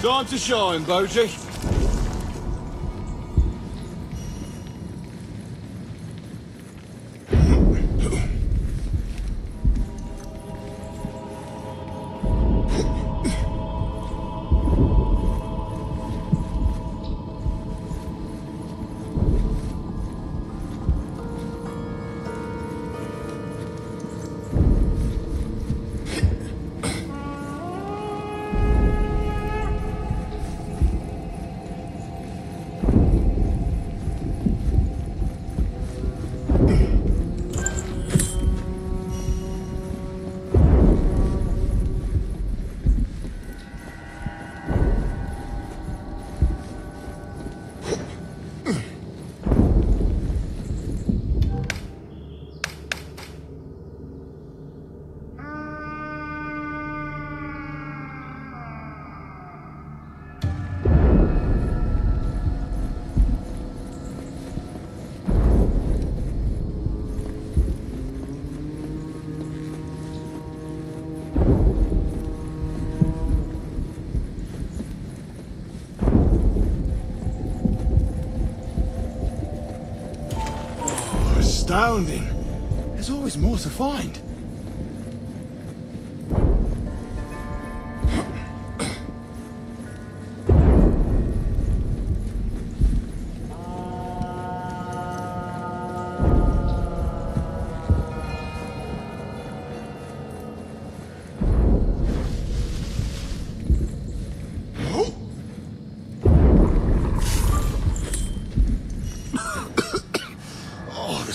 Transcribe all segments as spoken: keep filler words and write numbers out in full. Time to shine, Boji. Astounding. There's always more to find.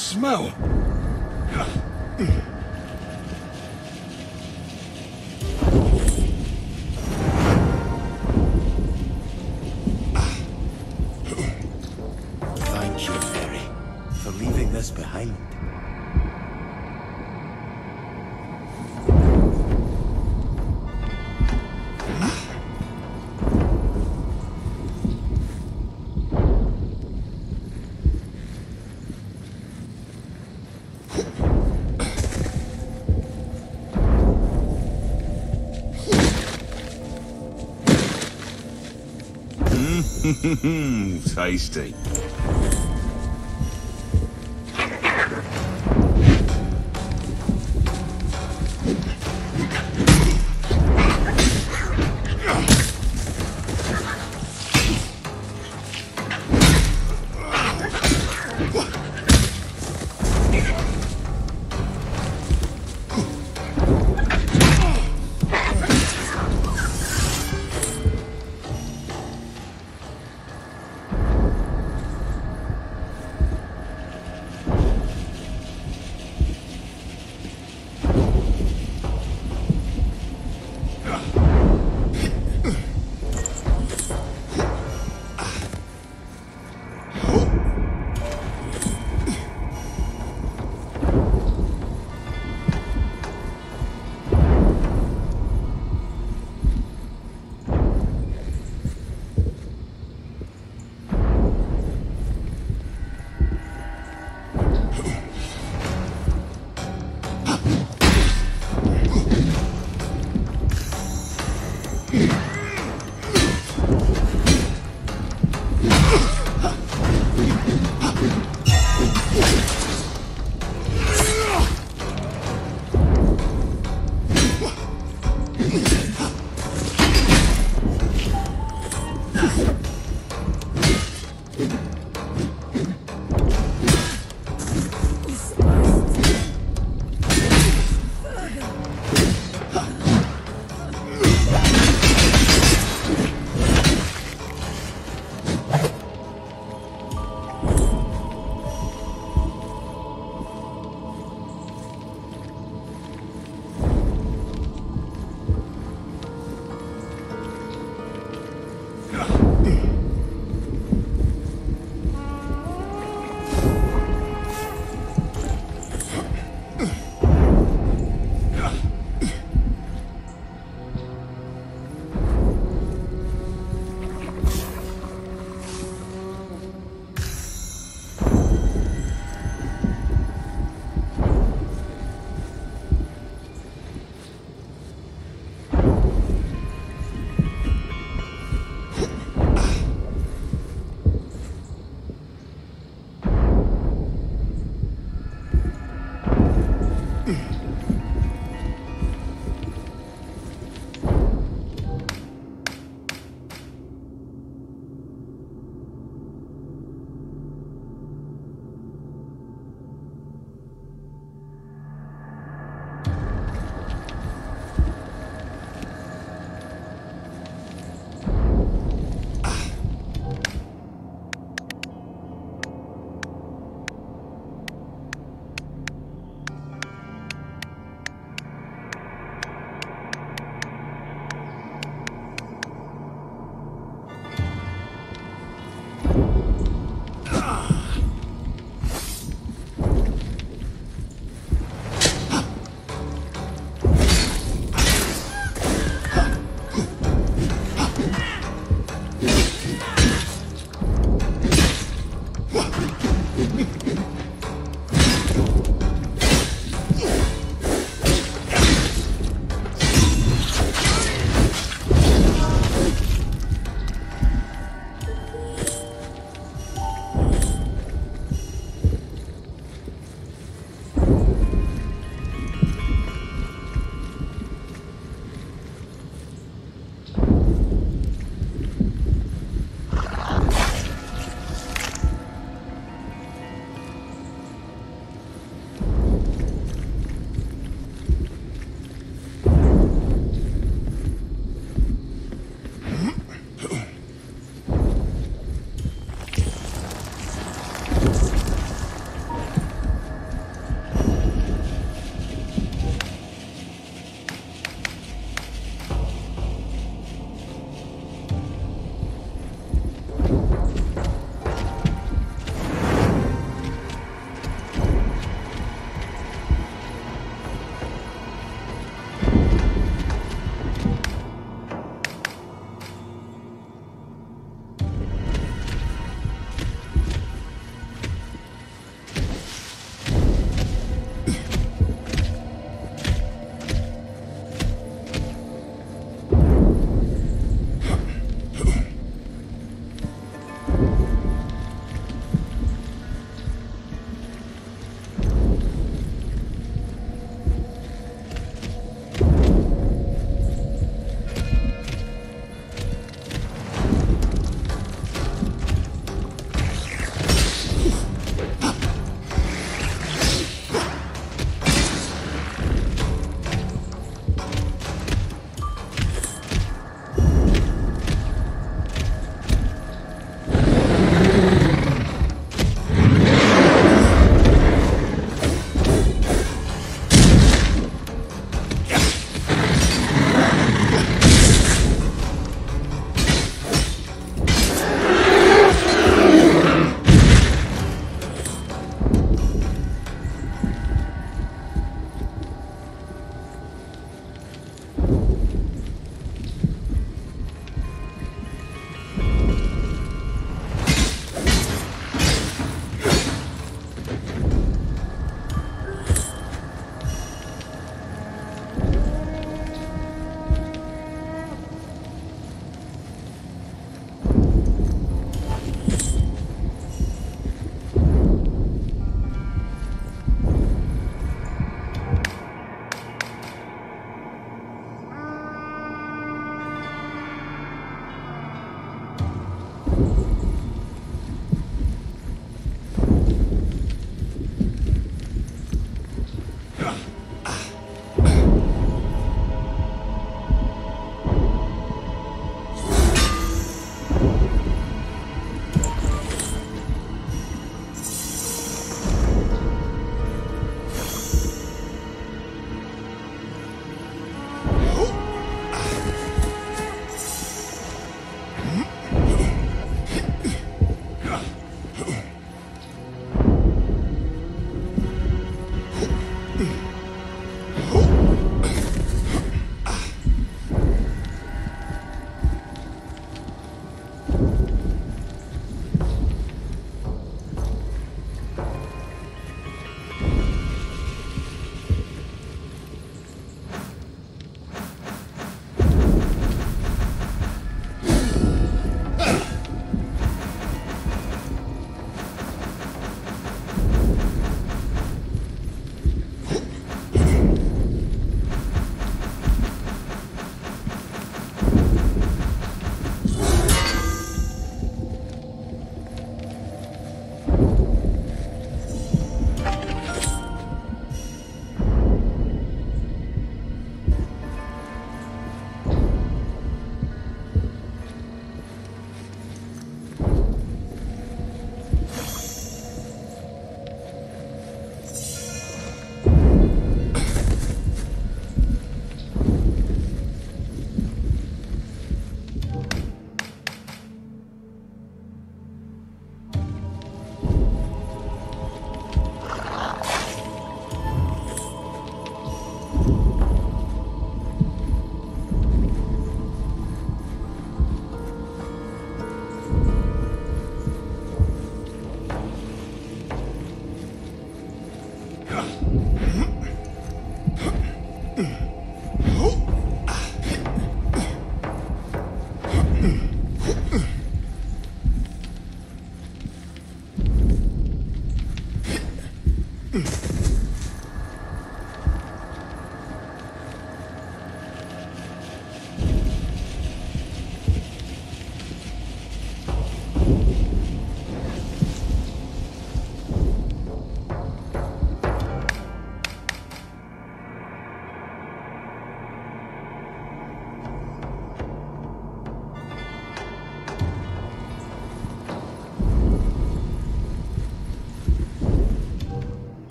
Smell. Thank you, Mary, for leaving this behind. Tasty. Mm-hmm.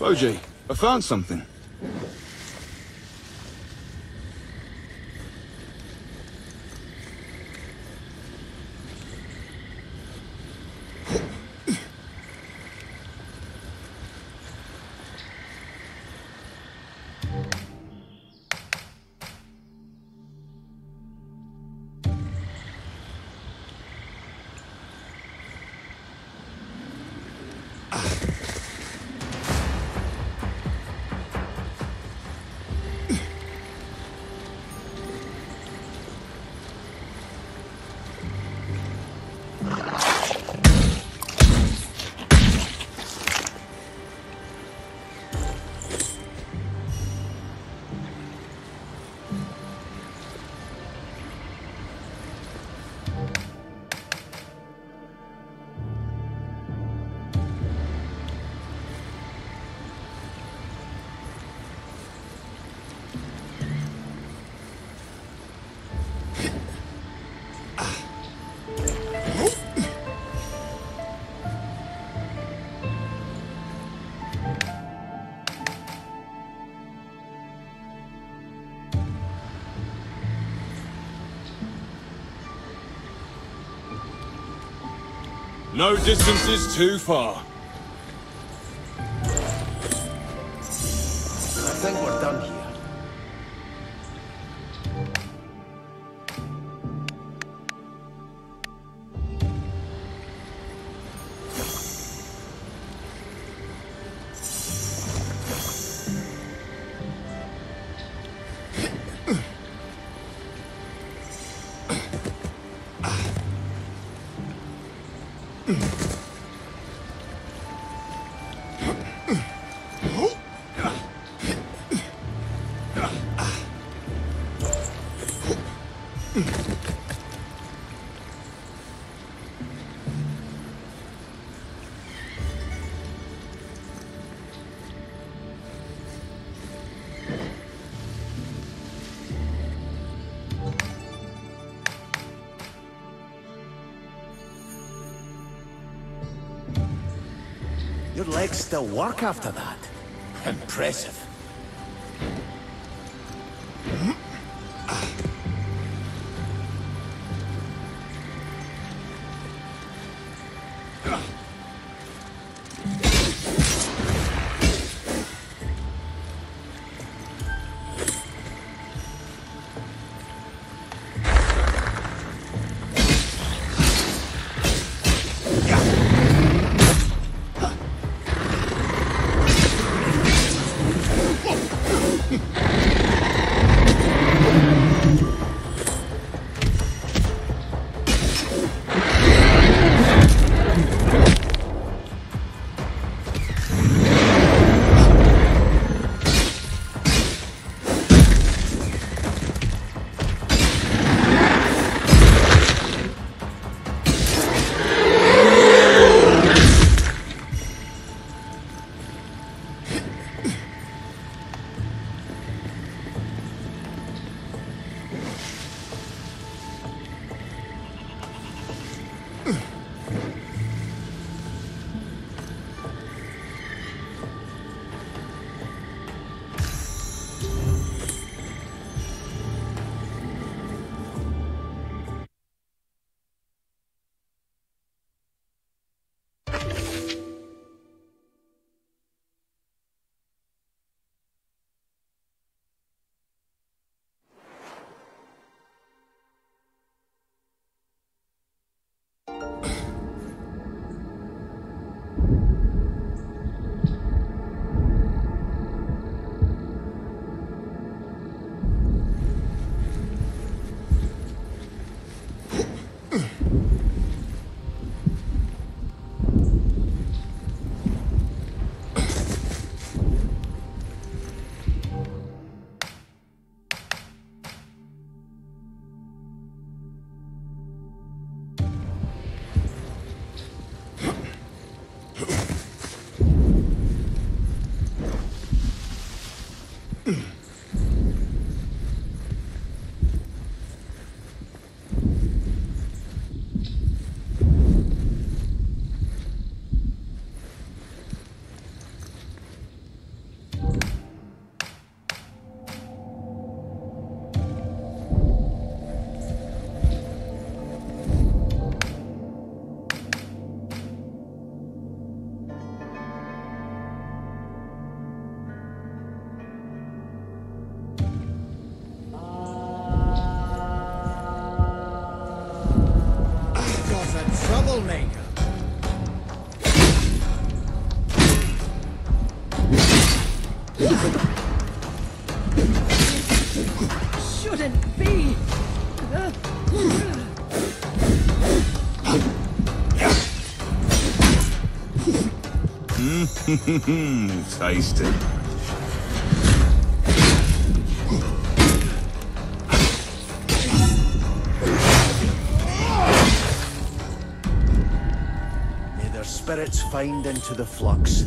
Boji, I found something. No distance is too far. I think we're done here. Your legs still work after that. Impressive. Hmm, tasty. May their spirits find into the flux.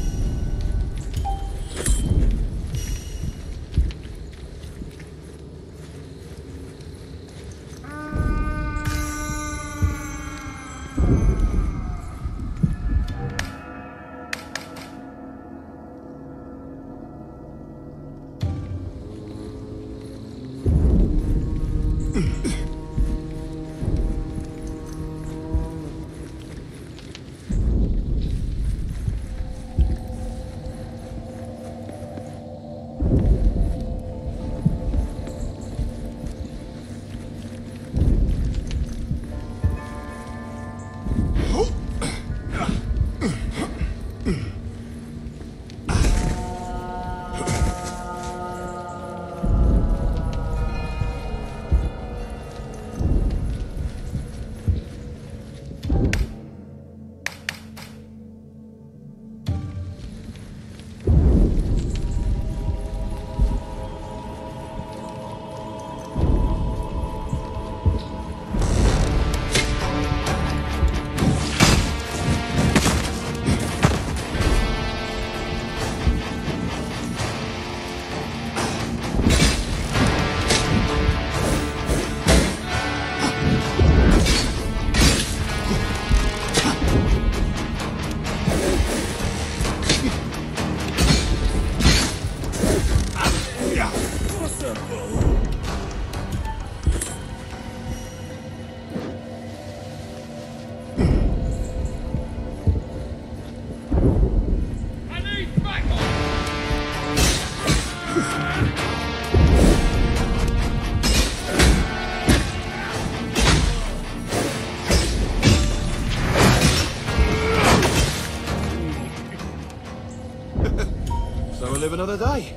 live another day.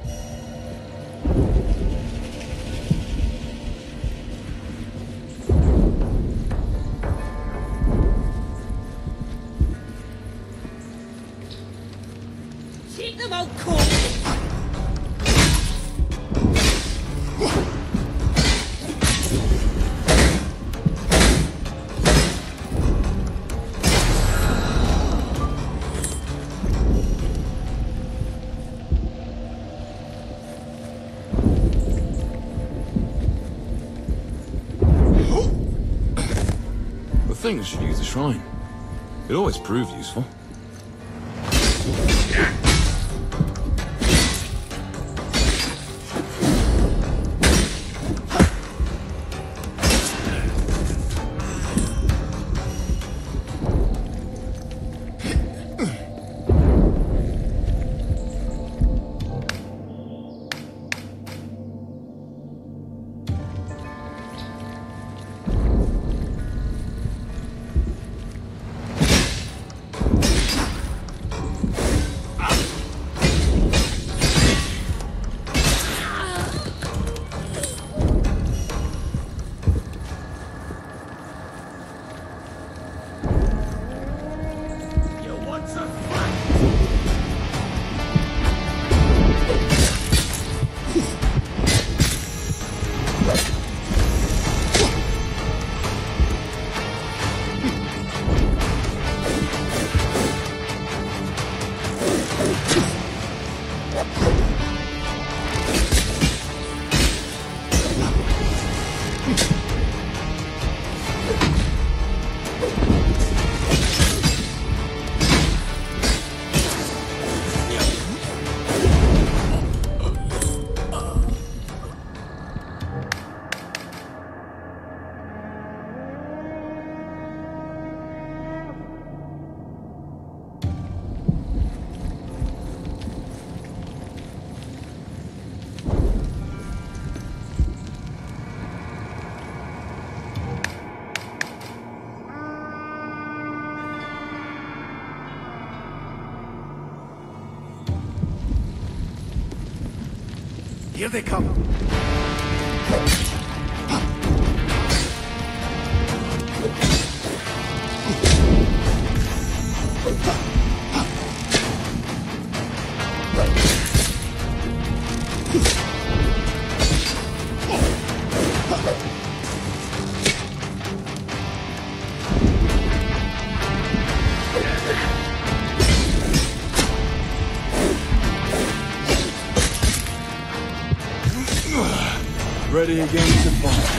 I should use the shrine. It always proved useful. Here they come. Ready again to fight.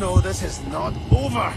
No, this is not over.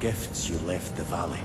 Gifts you left the valley.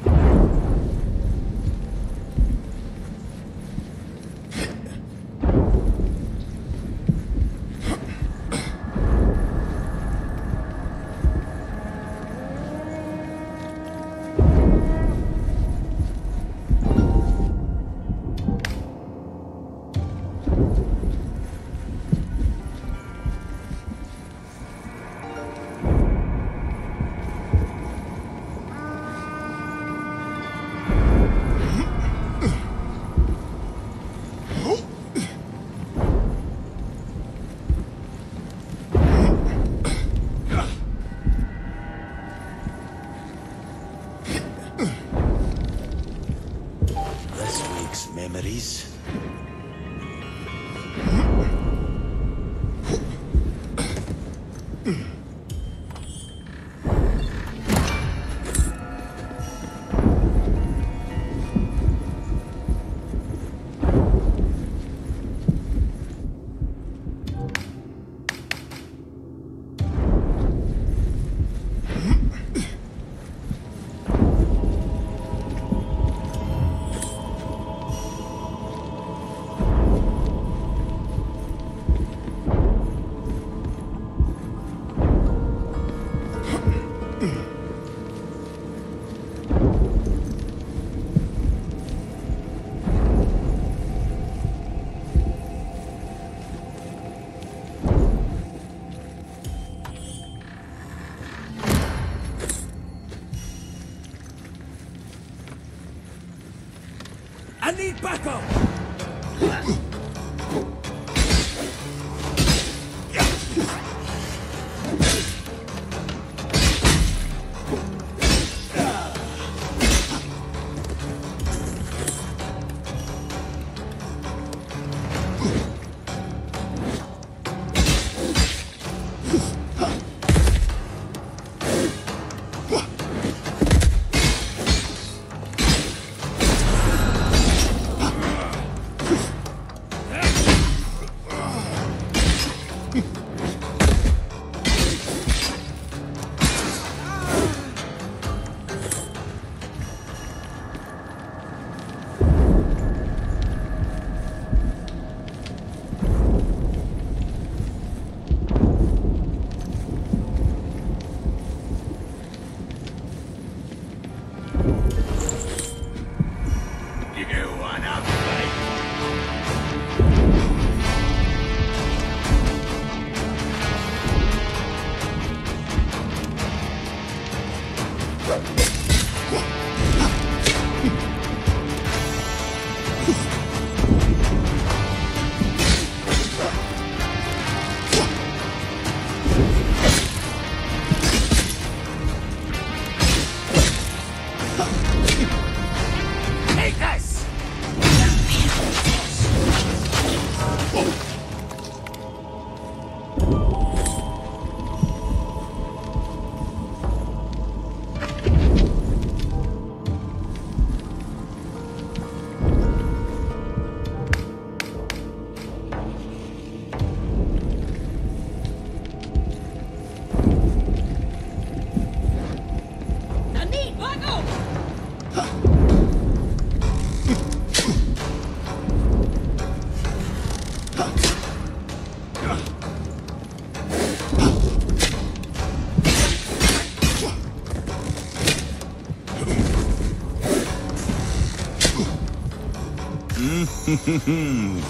I need backup! You know what I'm saying?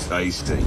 Tasty.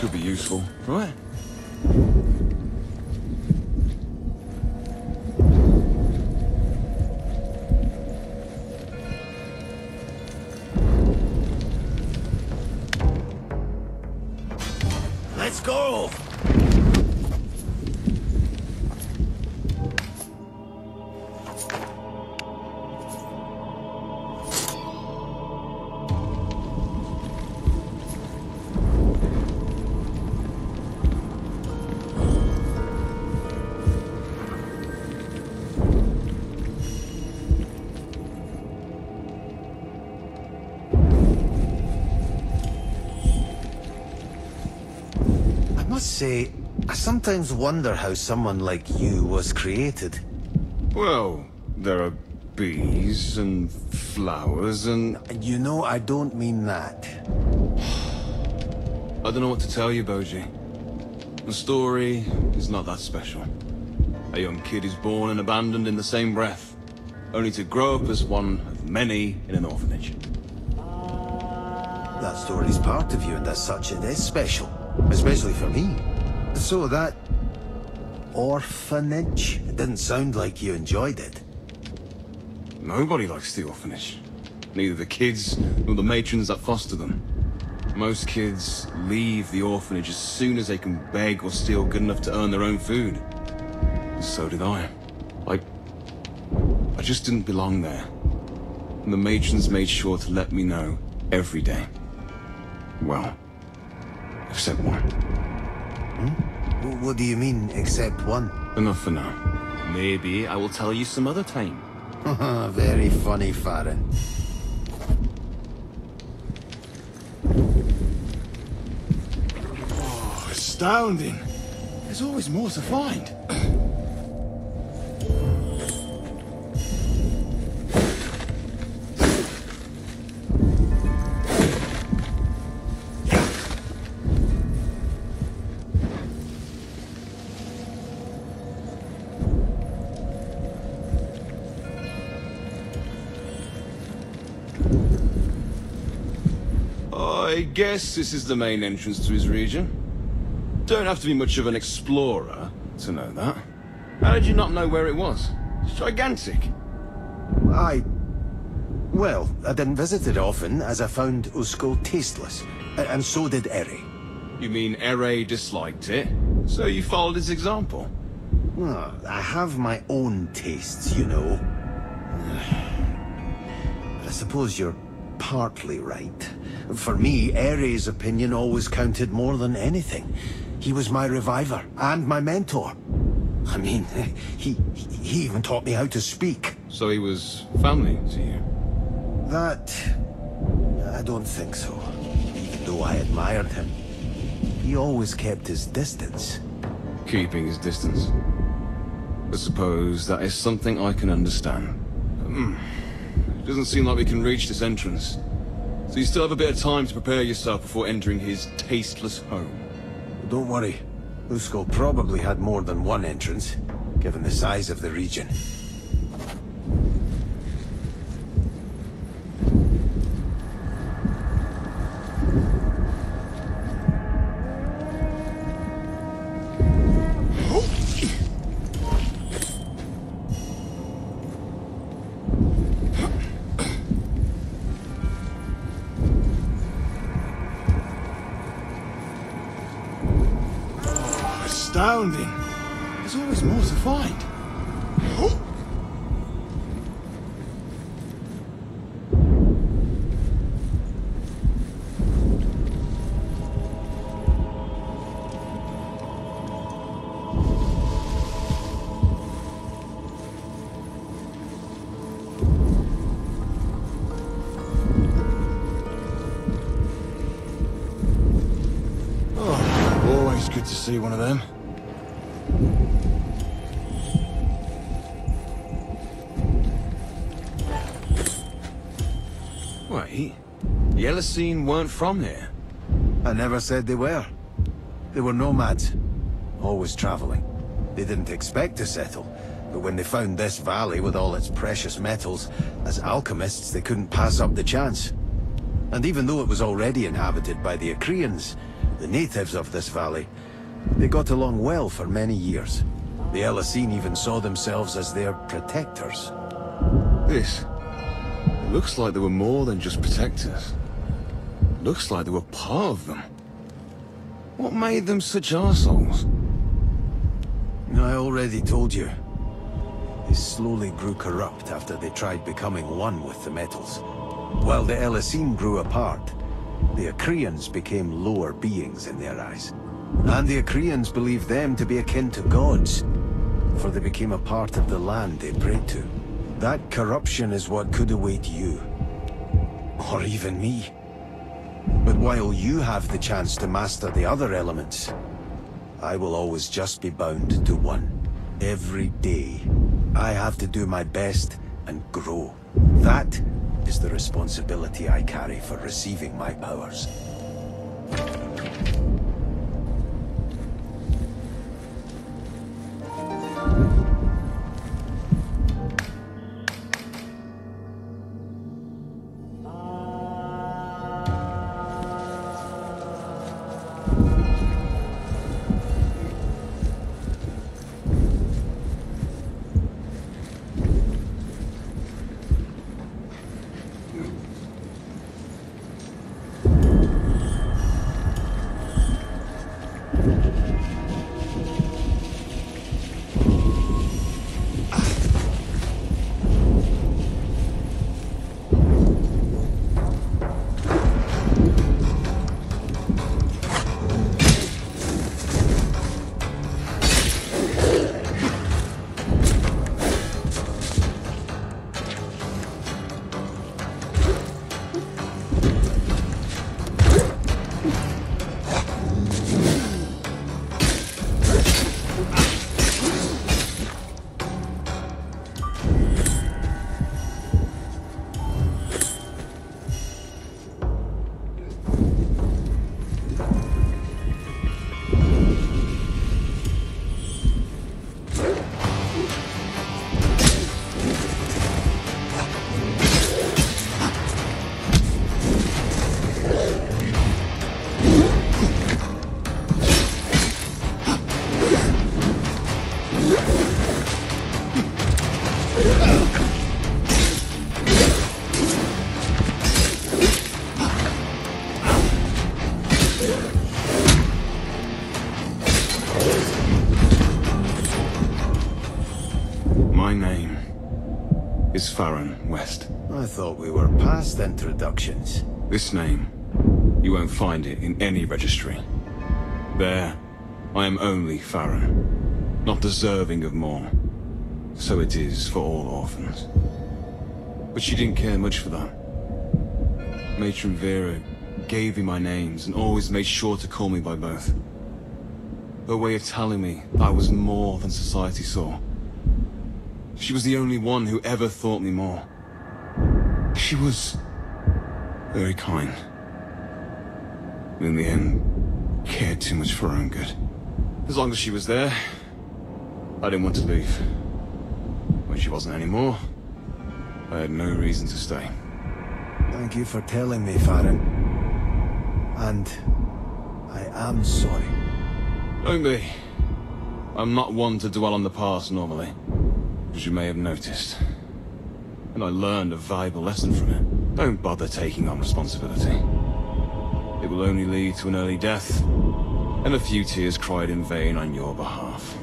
Could be useful, right? Let's go. I sometimes wonder how someone like you was created. Well, there are bees and flowers and... You know, I don't mean that. I don't know what to tell you, Boji. The story is not that special. A young kid is born and abandoned in the same breath, only to grow up as one of many in an orphanage. That story's part of you, and as such it is special. Especially for me. So that... orphanage? It didn't sound like you enjoyed it. Nobody likes the orphanage. Neither the kids nor the matrons that foster them. Most kids leave the orphanage as soon as they can beg or steal good enough to earn their own food. So did I. I... I just didn't belong there. And the matrons made sure to let me know every day. Well... except one. Hmm? What do you mean, except one? Enough for now. Maybe I will tell you some other time. Very funny, Farron. Oh, astounding! There's always more to find. I guess this is the main entrance to his region. Don't have to be much of an explorer to know that. How did you not know where it was? It's gigantic. I... Well, I didn't visit it often, as I found Usko tasteless, and so did Ere. You mean Ere disliked it, so you followed his example? Well, I have my own tastes, you know. But I suppose you're partly right. For me, Ere's opinion always counted more than anything. He was my reviver, and my mentor. I mean, he, he even taught me how to speak. So he was family to you? That... I don't think so, even though I admired him. He always kept his distance. Keeping his distance. I suppose that is something I can understand. Mm. It doesn't seem like we can reach this entrance. So you still have a bit of time to prepare yourself before entering his tasteless home. Don't worry. Lusko probably had more than one entrance, given the size of the region. There's always more to find. Oh. Oh, always good to see one of them. The Elocene weren't from here. I never said they were. They were nomads, always traveling. They didn't expect to settle, but when they found this valley with all its precious metals, as alchemists they couldn't pass up the chance. And even though it was already inhabited by the Acreans, the natives of this valley, they got along well for many years. The Elocene even saw themselves as their protectors. This... It looks like they were more than just protectors. Looks like they were part of them. What made them such arseholes? I already told you. They slowly grew corrupt after they tried becoming one with the metals. While the Elocene grew apart, the Acreans became lower beings in their eyes. And the Acreans believed them to be akin to gods, for they became a part of the land they prayed to. That corruption is what could await you, or even me. But while you have the chance to master the other elements, I will always just be bound to one. Every day, I have to do my best and grow. That is the responsibility I carry for receiving my powers. My name is Farron West. I thought we were past introductions. This name, you won't find it in any registry. There, I am only Farron, not deserving of more. So it is for all orphans. But she didn't care much for that. Matron Vera gave me my names and always made sure to call me by both. Her way of telling me that I was more than society saw. She was the only one who ever thought me more. She was very kind. In the end, cared too much for her own good. As long as she was there, I didn't want to leave. When she wasn't anymore, I had no reason to stay. Thank you for telling me, Farron. And I am sorry. Don't be. I'm not one to dwell on the past normally. As you may have noticed. And I learned a valuable lesson from it. Don't bother taking on responsibility. It will only lead to an early death, and a few tears cried in vain on your behalf.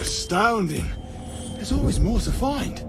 Astounding! There's always more to find.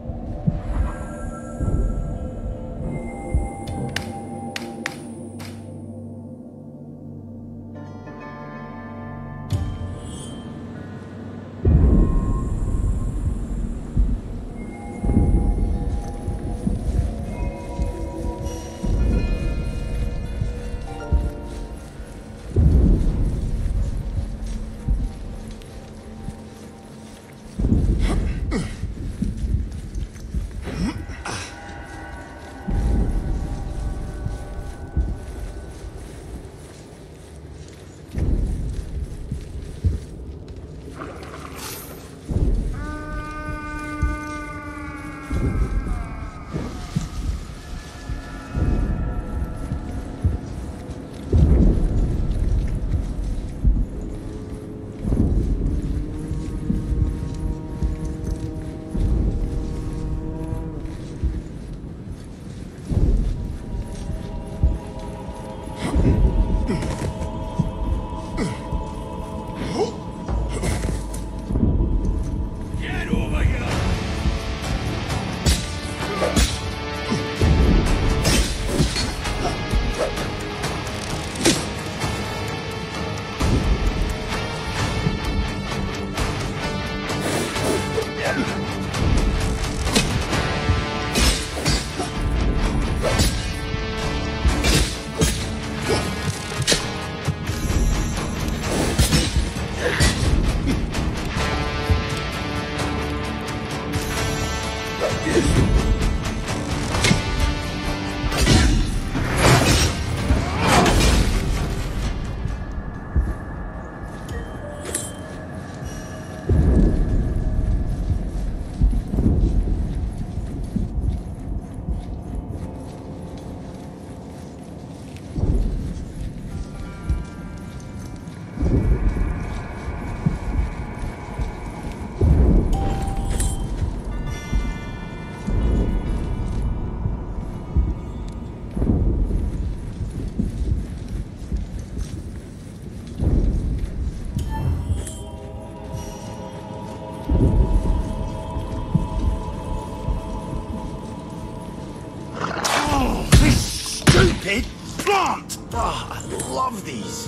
Ah, I love these.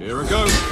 Here it goes.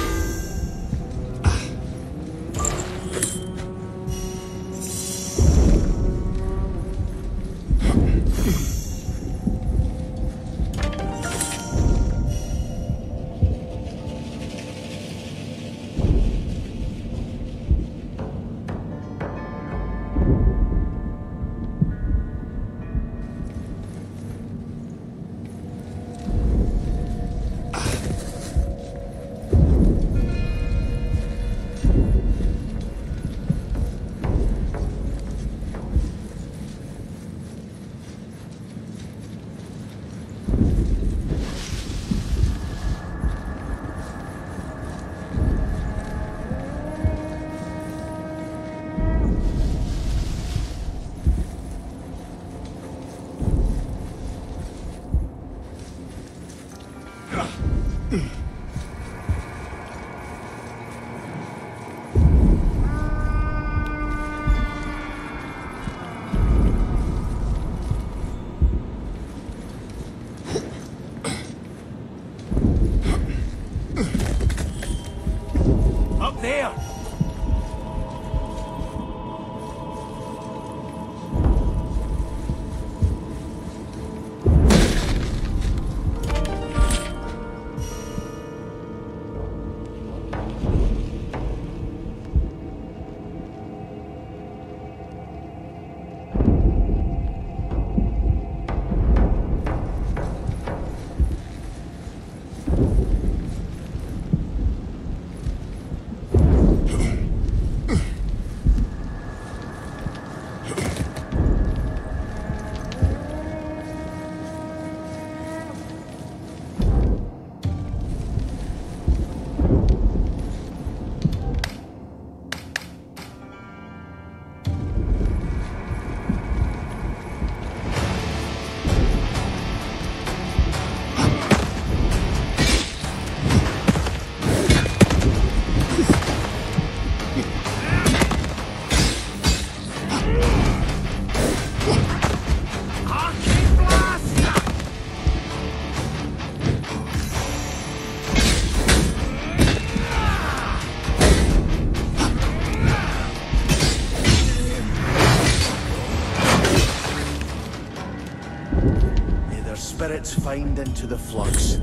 Spirits find into the flux.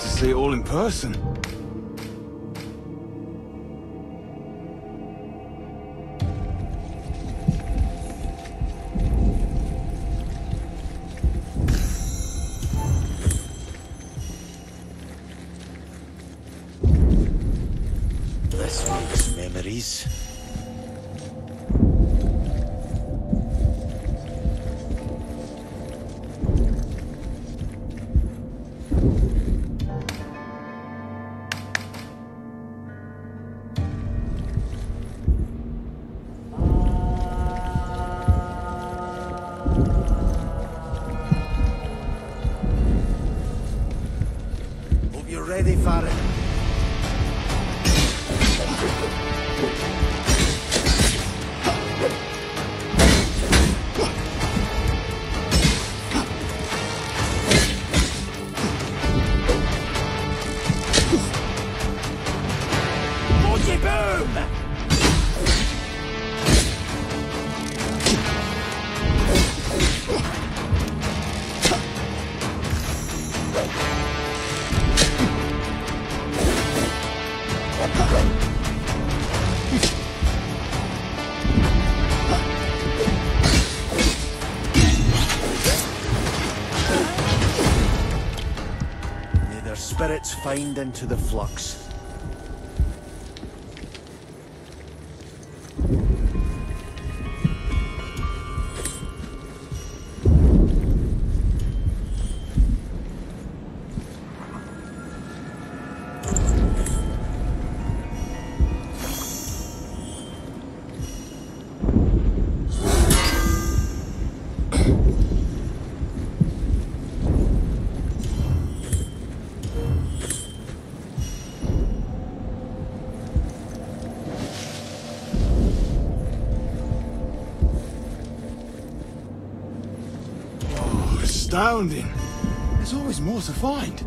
See it all in person. This week's memories. Ready, Farron. confined into the flux. Astounding! There's always more to find.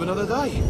Another day.